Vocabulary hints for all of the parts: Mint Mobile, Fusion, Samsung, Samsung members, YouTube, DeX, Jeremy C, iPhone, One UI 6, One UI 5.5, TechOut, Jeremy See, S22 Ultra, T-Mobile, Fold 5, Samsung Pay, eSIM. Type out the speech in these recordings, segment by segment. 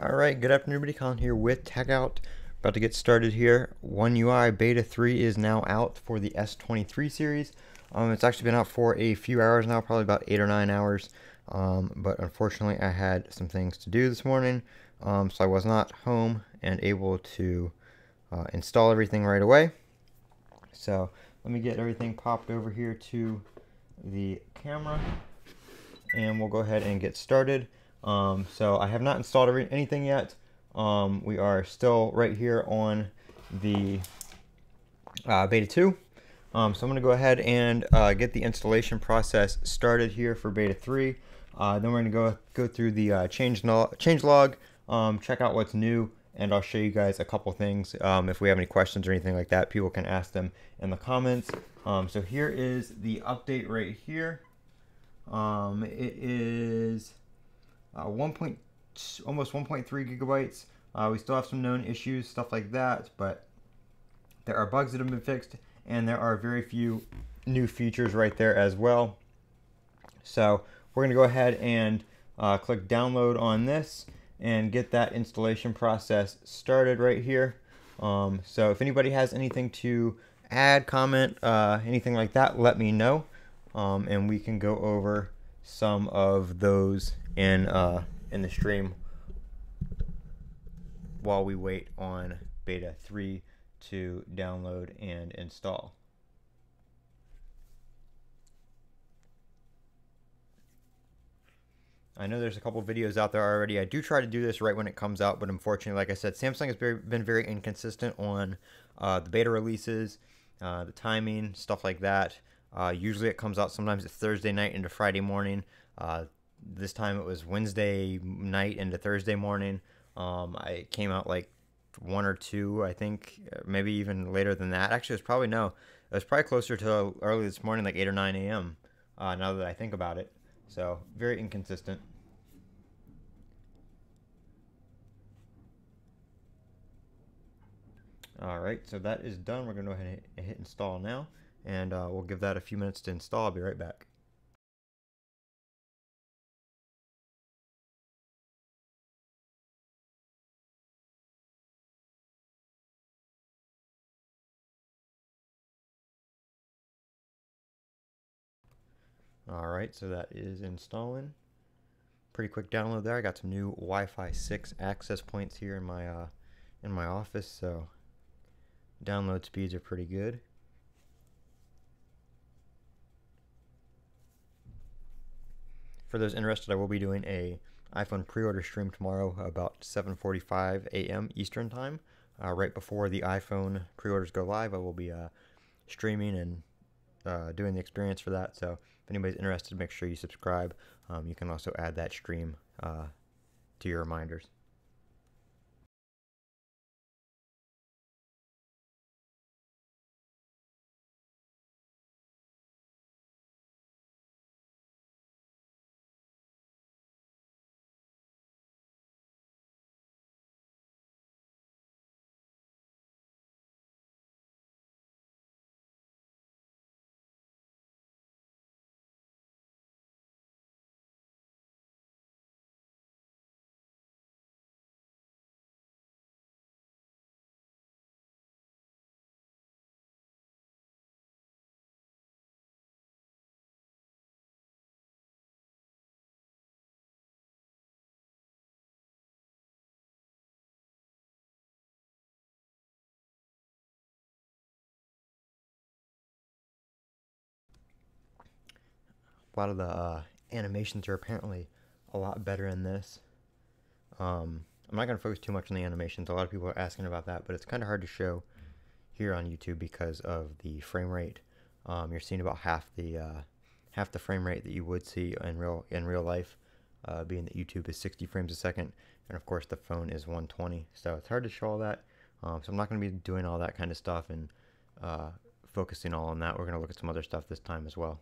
Alright, good afternoon everybody, Colin here with TechOut. About to get started here. One UI Beta 3 is now out for the S23 series. It's actually been out for a few hours now, probably about 8 or 9 hours. But unfortunately I had some things to do this morning, so I was not home and able to install everything right away. So let me get everything popped over here to the camera and we'll go ahead and get started. So I have not installed anything yet. We are still right here on the beta 2. So I'm going to go ahead and get the installation process started here for beta 3. Then we're going to go through the changelog, check out what's new, and I'll show you guys a couple things. If we have any questions or anything like that, people can ask them in the comments. So here is the update right here. It is 1.3 gigabytes. We still have some known issues, stuff like that, but there are bugs that have been fixed and there are very few new features right there as well. So we're going to go ahead and click download on this and get that installation process started right here. So if anybody has anything to add, comment, anything like that, let me know, and we can go over some of those in the stream while we wait on beta 3 to download and install. I know there's a couple videos out there already. I do try to do this right when it comes out, but unfortunately, like I said, Samsung has been very inconsistent on the beta releases, the timing, stuff like that. Usually it comes out sometimes it's Thursday night into Friday morning. This time it was Wednesday night into Thursday morning. It came out like 1 or 2, I think, maybe even later than that. Actually, it was probably, no, it was probably closer to early this morning, like 8 or 9 a.m., now that I think about it. So very inconsistent. All right, so that is done. We're going to go ahead and hit install now, and we'll give that a few minutes to install. I'll be right back. Alright, so that is installing. Pretty quick download there. I got some new Wi-Fi 6 access points here in my office, so download speeds are pretty good. For those interested, I will be doing a iPhone pre-order stream tomorrow about 7:45 a.m. Eastern time. Right before the iPhone pre-orders go live, I will be streaming and doing the experience for that. So if anybody's interested, make sure you subscribe. You can also add that stream to your reminders. A lot of the animations are apparently a lot better in this. I'm not going to focus too much on the animations. A lot of people are asking about that, but it's kind of hard to show here on YouTube because of the frame rate. You're seeing about half the frame rate that you would see in real life, being that YouTube is 60 frames a second, and of course the phone is 120. So it's hard to show all that. So I'm not going to be doing all that kind of stuff and focusing all on that. We're going to look at some other stuff this time as well.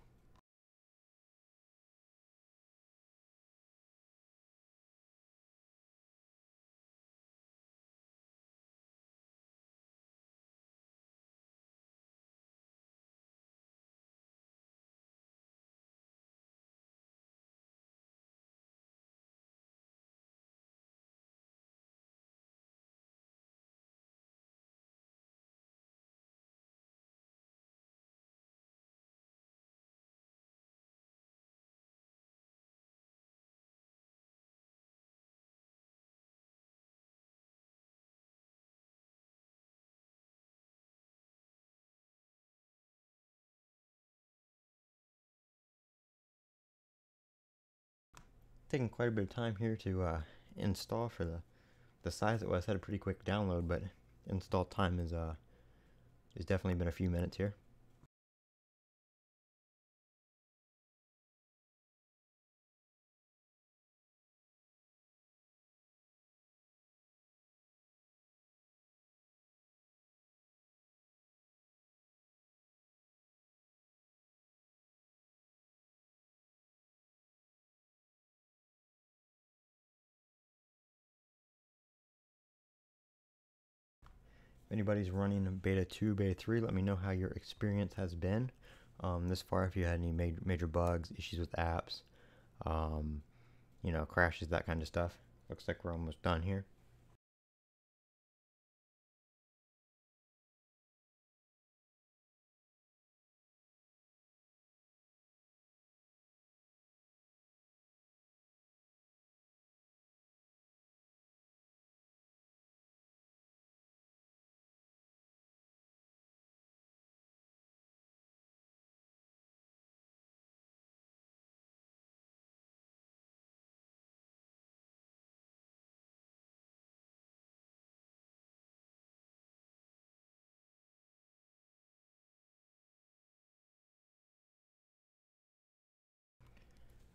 taking quite a bit of time here to install for the size it was. I had a pretty quick download, but install time is definitely been a few minutes here. If anybody's running beta 2, beta 3, let me know how your experience has been this far, if you had any major bugs, issues with apps, you know, crashes, that kind of stuff. Looks like we're almost done here.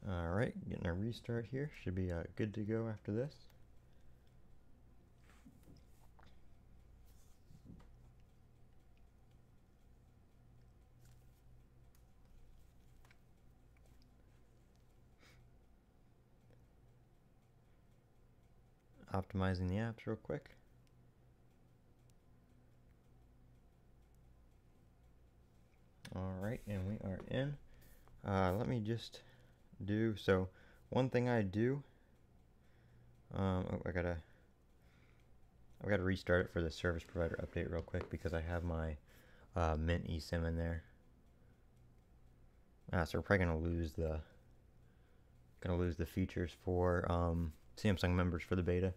Alright, getting a restart here. Should be good to go after this. Optimizing the apps real quick. Alright, and we are in. Let me just do so. One thing I do, I've got to restart it for the service provider update real quick, because I have my Mint eSIM in there. So we're probably gonna lose the features for Samsung members for the beta,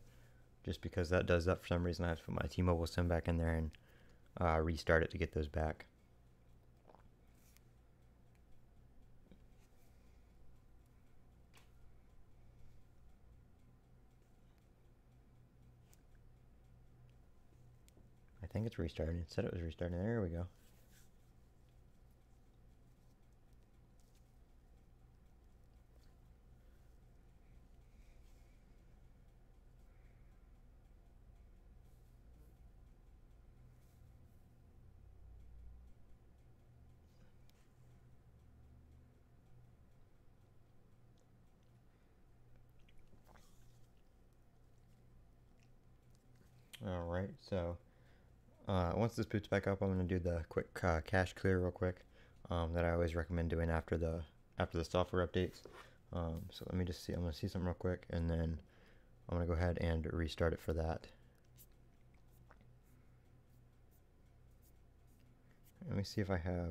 just because that does that for some reason. I have to put my T-Mobile SIM back in there and restart it to get those back. I think it's restarting. It said it was restarting. There we go. All right, so once this boots back up, I'm going to do the quick cache clear real quick that I always recommend doing after the software updates. So let me just see. I'm going to see something real quick, and then I'm going to go ahead and restart it for that. Let me see if I have.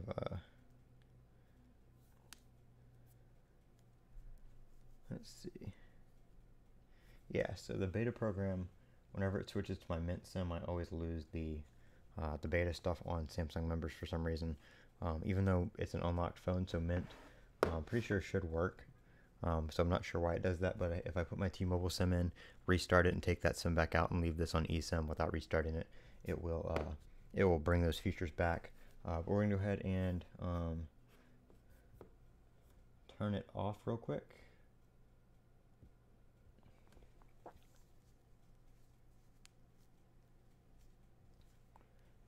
Let's see. Yeah. So the beta program, whenever it switches to my Mint SIM, I always lose the beta stuff on Samsung members for some reason, even though it's an unlocked phone. So Mint, I'm pretty sure, should work, so I'm not sure why it does that, but if I put my T-Mobile SIM in, restart it, and take that SIM back out and leave this on eSIM without restarting it, it will bring those features back. But we're gonna go ahead and turn it off real quick.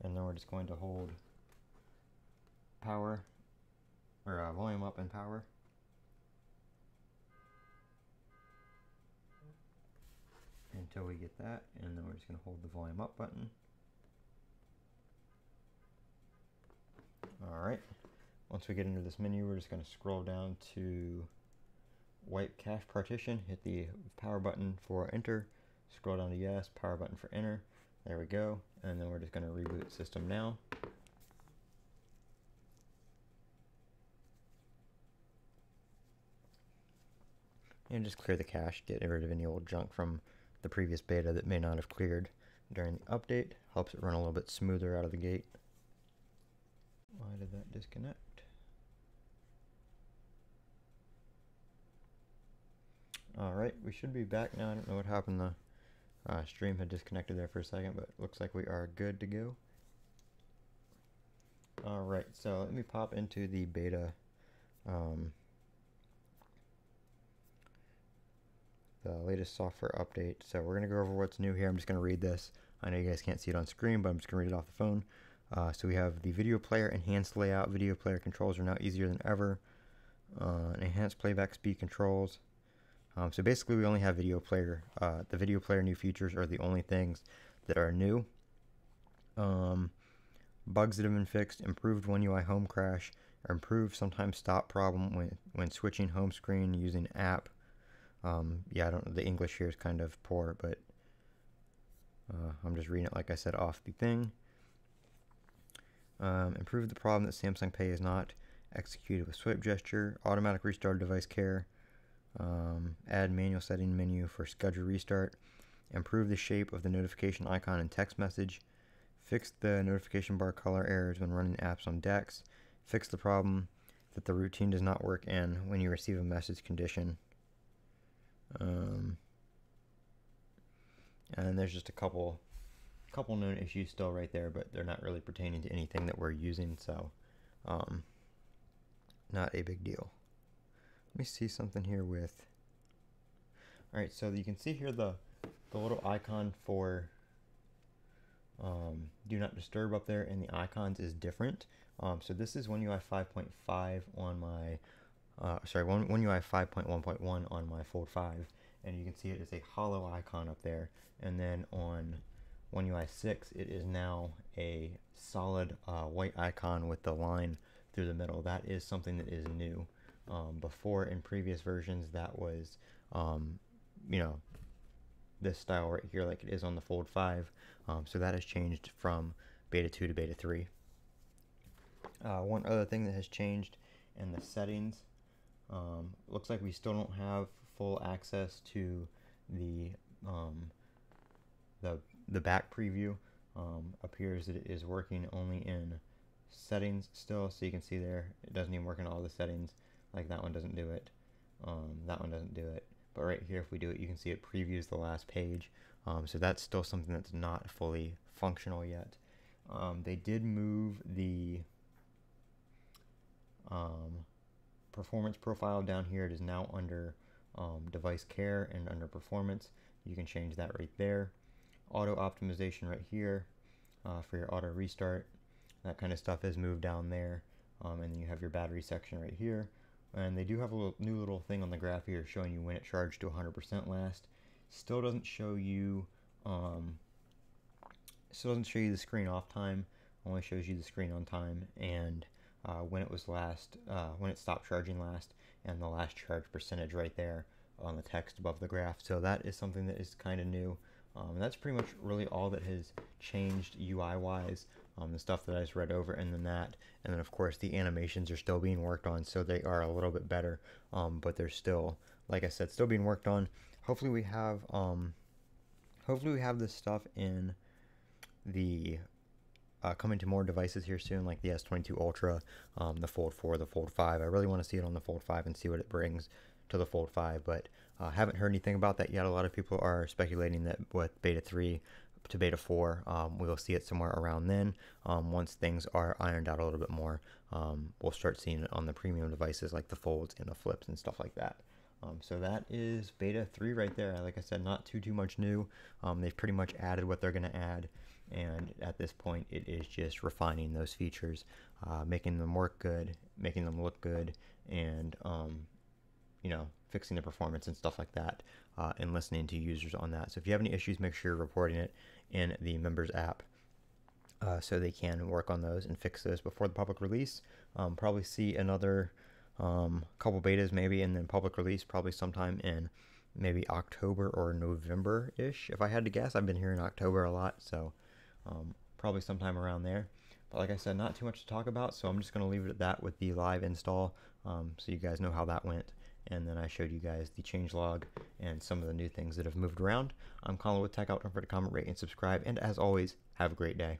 And then we're just going to hold power, or volume up and power. Until we get that, and then we're just going to hold the volume up button. Alright, once we get into this menu, we're just going to scroll down to wipe cache partition, hit the power button for enter, scroll down to yes, power button for enter. There we go, and then we're just going to reboot system now. And just clear the cache, get rid of any old junk from the previous beta that may not have cleared during the update. Helps it run a little bit smoother out of the gate. Why did that disconnect? Alright, we should be back now. I don't know what happened. The stream had disconnected there for a second, but it looks like we are good to go. Alright, so let me pop into the beta, the latest software update. So we're going to go over what's new here. I'm just going to read this. I know you guys can't see it on screen, but I'm just going to read it off the phone. So we have the video player enhanced layout. Video player controls are now easier than ever. Enhanced playback speed controls. So basically we only have video player. The video player new features are the only things that are new. Bugs that have been fixed, improved One UI home crash, improved sometimes stop problem when switching home screen using app. Yeah, I don't know, the English here is kind of poor, but I'm just reading it like I said off the thing. Improved the problem that Samsung Pay is not executed with swipe gesture, automatic restart device care, add manual setting menu for schedule restart, improve the shape of the notification icon in text message, fix the notification bar color errors when running apps on DeX, fix the problem that the routine does not work in when you receive a message condition. And there's just a couple known issues still right there, but they're not really pertaining to anything that we're using, so not a big deal. Let me see something here with... Alright, so you can see here the little icon for do not disturb up there, and the icons is different. So this is One UI 5.5 on my... One UI 5.1.1 on my Fold 5, and you can see it is a hollow icon up there. And then on One UI 6, it is now a solid white icon with the line through the middle. That is something that is new. Before, in previous versions, that was, you know, this style right here, like it is on the Fold 5. So that has changed from Beta 2 to Beta 3. One other thing that has changed in the settings. Looks like we still don't have full access to the back preview. Appears that it is working only in settings still, so you can see there it doesn't even work in all the settings. Like that one doesn't do it, that one doesn't do it, but right here if we do it you can see it previews the last page. So that's still something that's not fully functional yet. They did move the performance profile down here. It is now under device care and under performance. You can change that right there. Auto optimization right here for your auto restart. That kind of stuff is moved down there. And then you have your battery section right here. And they do have a new little thing on the graph here showing you when it charged to 100% last. Still doesn't show you. Still doesn't show you the screen off time. Only shows you the screen on time and when it was last, when it stopped charging last, and the last charge percentage right there on the text above the graph. So that is something that is kind of new. And that's pretty much really all that has changed UI-wise, the stuff that I just read over, and then that. And then, of course, the animations are still being worked on, so they are a little bit better, but they're still, like I said, still being worked on. Hopefully we have this stuff in the... coming to more devices here soon, like the S22 Ultra, the Fold 4, the Fold 5. I really want to see it on the Fold 5 and see what it brings to the Fold 5, but haven't heard anything about that yet. A lot of people are speculating that with Beta 3 to Beta 4, we'll see it somewhere around then. Once things are ironed out a little bit more, we'll start seeing it on the premium devices like the Folds and the Flips and stuff like that. So that is Beta 3 right there. Like I said, not too much new. They've pretty much added what they're going to add, and at this point it is just refining those features, making them work good, making them look good, and you know, fixing the performance and stuff like that, and listening to users on that. So if you have any issues, make sure you're reporting it in the members app. So they can work on those and fix those before the public release. Probably see another couple betas maybe, and then public release probably sometime in maybe October or November-ish. If I had to guess, I've been hearing October a lot, so probably sometime around there. But like I said, not too much to talk about, so I'm just going to leave it at that with the live install, so you guys know how that went. And then I showed you guys the changelog and some of the new things that have moved around. I'm Colin with TechOut. Don't forget to comment, rate, and subscribe. And as always, have a great day.